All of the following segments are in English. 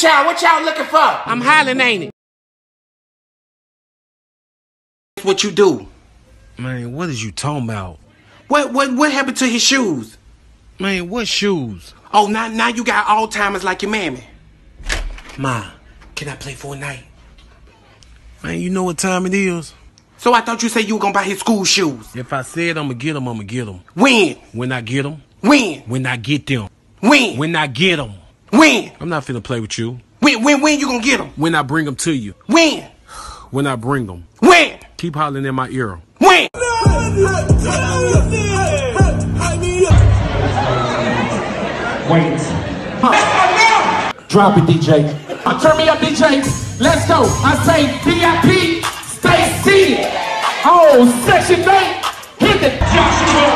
get y'all? What y'all looking for? I'm hollering, ain't it? What you do? Man, what is you talking about? What happened to his shoes? Man, what shoes? Oh, now you got Alzheimer's like your mammy. Ma, can I play for a night? Man, you know what time it is. So I thought you said you were gonna buy his school shoes. If I said I'm gonna get them, I'm gonna get them. When? When I get them. When? When I get them. When? When I get them. When? I'm not finna play with you. When you gonna get them? When I bring them to you. When? When I bring them. When? Keep hollering in my ear. When? Wait. Huh. Drop it, DJ. Turn me up, DJ. Let's go. I say VIP. Stay seated. Oh, section 8. Hit the Joshua.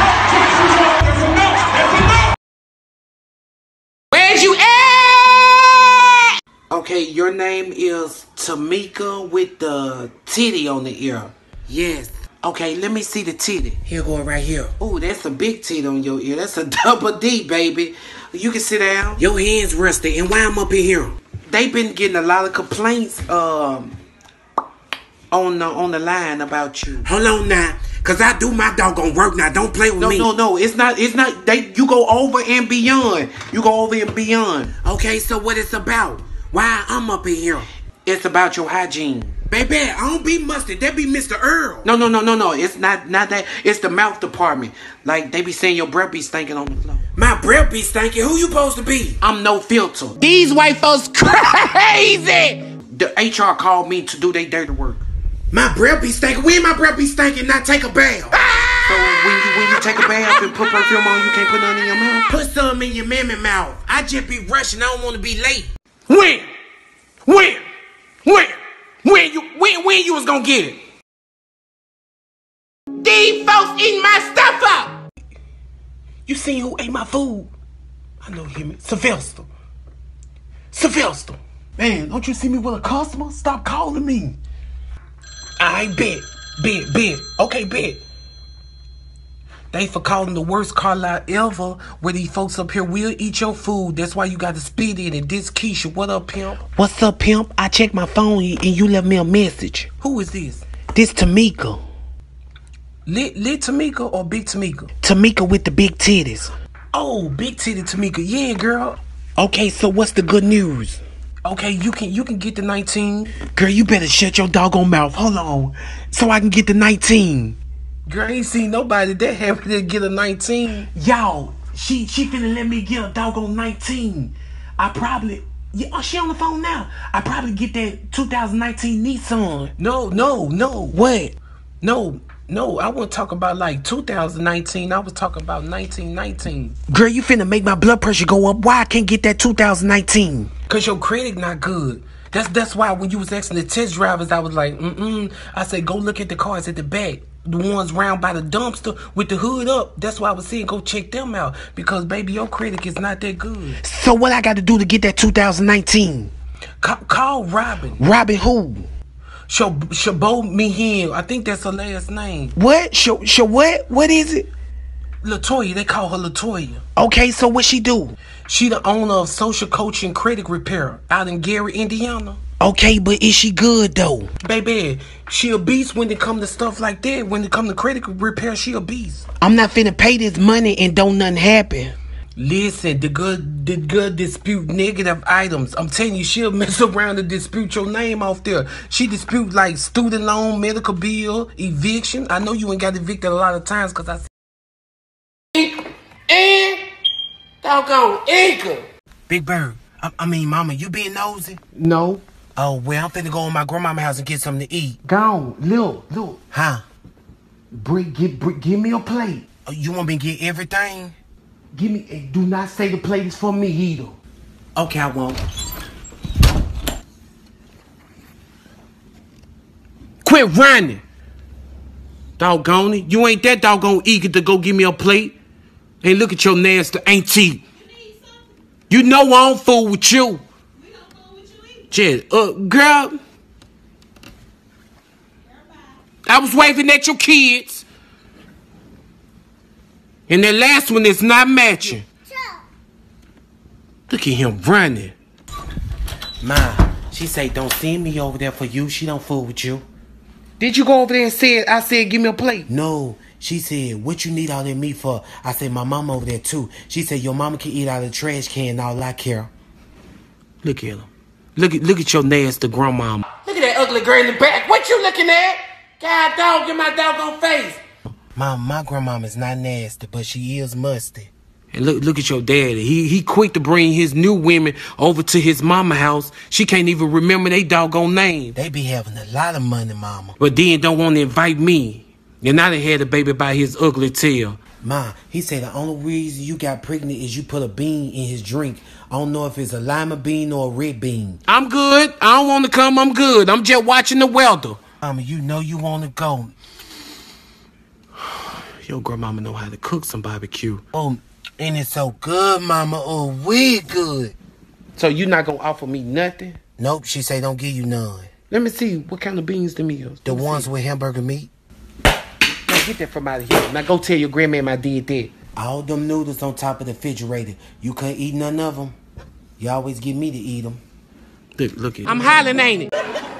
It's enough. It's enough. Where'd you at? Okay, your name is Tamika with the titty on the ear. Yes. Okay, let me see the titty. Here going right here. Ooh, that's a big titty on your ear. That's a double D, baby. You can sit down. Your hands rusty. And why I'm up in here? They've been getting a lot of complaints on the line about you. Hold on now. Cause I do my doggone work now. Don't play with me. No. It's not you go over and beyond. You go over and beyond. Okay, so what it's about? Why I'm up in here? It's about your hygiene. Baby, I don't be mustard. That be Mr. Earl. No. It's not that. It's the mouth department. Like, they be saying your breath be stinking on the floor. My breath be stinking? Who you supposed to be? I'm no filter. These white folks crazy. The HR called me to do their dirty work. My breath be stinking? When my breath be stinking, not take a bath. So when you take a bath and put perfume on, you can't put none in your mouth? Put some in your mammy mouth. I just be rushing. I don't want to be late. When you was gonna get it? These folks eating my stuff up! You seen who ate my food? I know him. Sylvester. Man, don't you see me with a customer? Stop calling me. I bet. Okay, bet. They for calling the worst car lot ever, where these folks up here will eat your food. That's why you got to spit in it. This Keisha, what up, pimp? What's up, pimp? I checked my phone and you left me a message. Who is this? This Tamika. Lit Tamika or Big Tamika? Tamika with the big titties. Oh, big titty Tamika. Yeah, girl. Okay, so what's the good news? Okay, you can get the 19. Girl, you better shut your doggone mouth. Hold on. So I can get the 19. Girl, I ain't seen nobody that happy to get a 19. Y'all, she finna let me get a doggone 19. Oh, she on the phone now. I probably get that 2019 Nissan. No. What? No, I wasn't talking about like 2019. I was talking about 1919. Girl, you finna make my blood pressure go up. Why I can't get that 2019? Because your credit not good. That's why when you was asking the test drivers, I was like, I said, go look at the cars at the back. The ones round by the dumpster with the hood up. That's why I was saying go check them out. Because, baby, your credit is not that good. So what I got to do to get that 2019? Call Robin. Robin who? Shabo Mihin. I think that's her last name. What? What? What is it? Latoya. They call her Latoya. Okay, so what she do? She the owner of Social Coaching Credit Repair out in Gary, Indiana. Okay, but is she good, though? Baby, she a beast when it come to stuff like that. When it come to credit repair, she a beast. I'm not finna pay this money and don't nothing happen. Listen, the good dispute negative items. I'm telling you, she'll mess around and dispute your name off there. She dispute, like, student loan, medical bill, eviction. I know you ain't got evicted a lot of times because I said... Doggone Inca! Big Bird, I mean, Mama, you being nosy? No. Oh, well, I'm finna go in my grandmama's house and get something to eat. Gone. Look. Huh? Give me a plate. Oh, you want me to get everything? Give me... Hey, do not say the plate is for me either. Okay, I won't. Quit running. Doggone it. You ain't that doggone eager to go give me a plate. Hey, look at your nasty auntie. You know I don't fool with you. Just, girl, I was waving at your kids. And that last one is not matching. Look at him running. Ma, she say, don't send me over there for you. She don't fool with you. Did you go over there and say, I said, give me a plate? No. She said, what you need all that meat for? I said, my mama over there too. She said, your mama can eat out of the trash can, all I care. Look at him. Look at your nasty grandmama. Look at that ugly girl in the back. What you looking at? God dog, get my doggone face. Mom, my grandmama is not nasty, but she is musty. And look at your daddy. He quick to bring his new women over to his mama house. She can't even remember they doggone name. They be having a lot of money, mama. But then don't want to invite me. And I done had the baby by his ugly tail. Ma, he said the only reason you got pregnant is you put a bean in his drink. I don't know if it's a lima bean or a red bean. I'm good. I don't want to come. I'm good. I'm just watching the welder. Mama, you know you want to go. Your grandmama know how to cook some barbecue. Oh, and it's so good, mama. Oh, we good. So you not going to offer me nothing? Nope, she say don't give you none. Let me see what kind of beans them is. The ones with hamburger meat. Get that from out of here. Now go tell your grandmama I did that. All them noodles on top of the refrigerator. You couldn't eat none of them. You always get me to eat them. Look at it. I'm hollering, ain't it?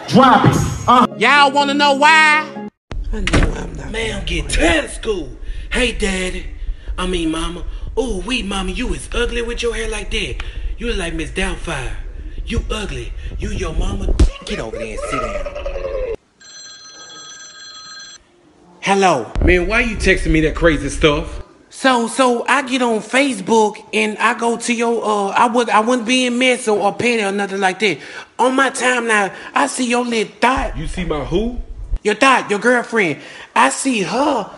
Drop it. Y'all want to know why? I know I'm not. Man, get tired of school. Hey, daddy. I mean, mama. Oh, wait, mama, you is ugly with your hair like that. You like Miss Doubtfire. You ugly. You your mama. Get over there and sit down. Hello. Man, why you texting me that crazy stuff? So I get on Facebook and I go to your, I wouldn't be in mess or petty or nothing like that. On my timeline, I see your little dot. You see my who? Your dot, your girlfriend. I see her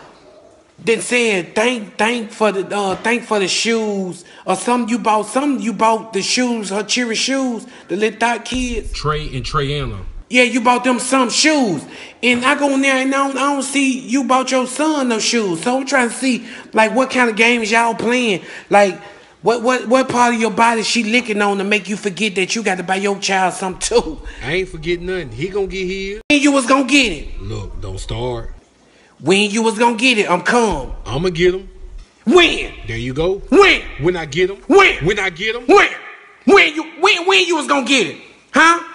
that said, thank for the shoes or something you bought. Something you bought the shoes, her cheery shoes, the little dot kids. Trey and Treyanna. Yeah, you bought them some shoes. And I go in there and I don't see you bought your son no shoes. So I'm trying to see, like, what kind of games y'all playing? Like, what part of your body she licking on to make you forget that you got to buy your child something, too? I ain't forgetting nothing. He gonna get his. When you was gonna get it? Look, don't start. When you was gonna get it, I'm calm. I'm gonna get him. When? There you go. When? When I get him. When? When I get him. When? When you was gonna get it? Huh?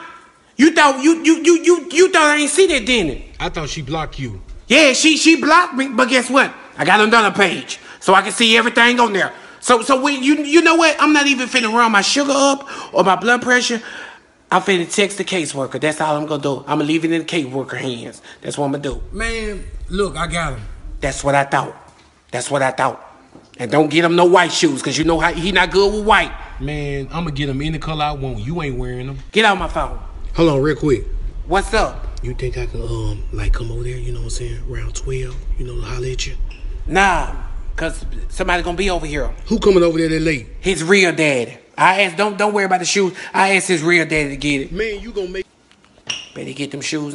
You thought you thought I ain't see that, didn't it? I thought she blocked you. Yeah, she blocked me, but guess what? I got another page, so I can see everything on there. So when you know what? I'm not even finna run my sugar up or my blood pressure. I'm finna text the caseworker. That's all I'm gonna do. I'm gonna leave it in the caseworker hands. That's what I'm gonna do. Man, look, I got him. That's what I thought. That's what I thought. And don't get him no white shoes, cause you know how he not good with white. Man, I'm gonna get him any color I want. You ain't wearing them. Get out my phone. Hold on, real quick. What's up? You think I can, like, come over there, you know what I'm saying, around 12, you know, holler at you? Nah, because somebody going to be over here. Who coming over there that late? His real daddy. I asked, don't worry about the shoes. I asked his real daddy to get it. Man, you going to make... Better get them shoes now.